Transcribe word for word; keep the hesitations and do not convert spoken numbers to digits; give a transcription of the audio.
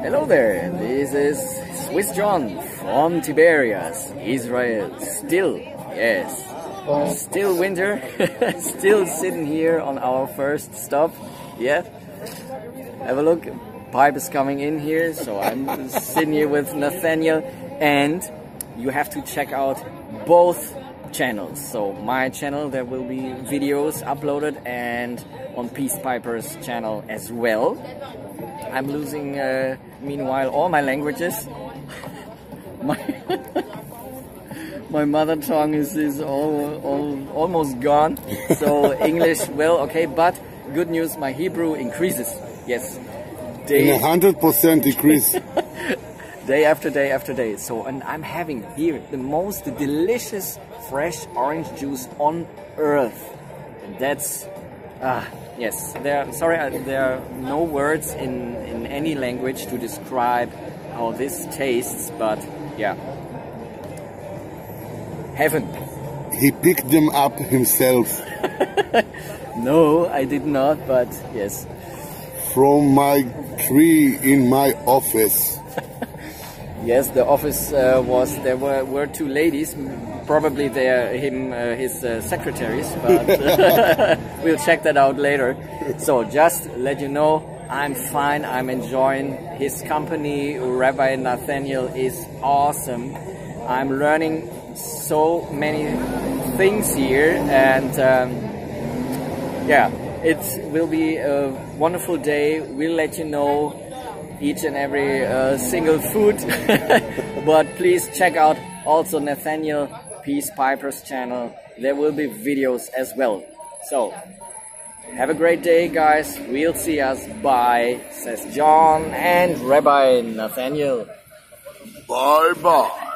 Hello there, this is Swiss John from Tiberias, Israel. Still, yes, still winter, still sitting here on our first stop. Yeah, have a look, pipe is coming in here, so I'm sitting here with Nathaniel, and you have to check out both channels. So my channel, there will be videos uploaded, and on Peace Piper's channel as well. I'm losing, uh, meanwhile, all my languages. my, my mother tongue is, is all, all, almost gone. So English, well, okay, but good news, my Hebrew increases. Yes. Day, in a hundred percent decrease. Day after day after day. So, and I'm having here the most delicious fresh orange juice on earth. And that's... Ah, yes, there, sorry, uh, there are no words in, in any language to describe how this tastes, but yeah. Heaven. He picked them up himself. No, I did not, but yes. From my tree in my office. Yes, the office uh, was, there were, were two ladies, probably they're him, uh, his uh, secretaries, but we'll check that out later. So just let you know, I'm fine, I'm enjoying his company. Rabbi Nathaniel is awesome. I'm learning so many things here, and um, yeah, it will be a wonderful day. We'll let you know each and every uh, single food. But please check out also Nathaniel Peace Piper's channel. There will be videos as well. So have a great day, guys. We'll see us. Bye, says John and Rabbi Nathaniel. Bye bye.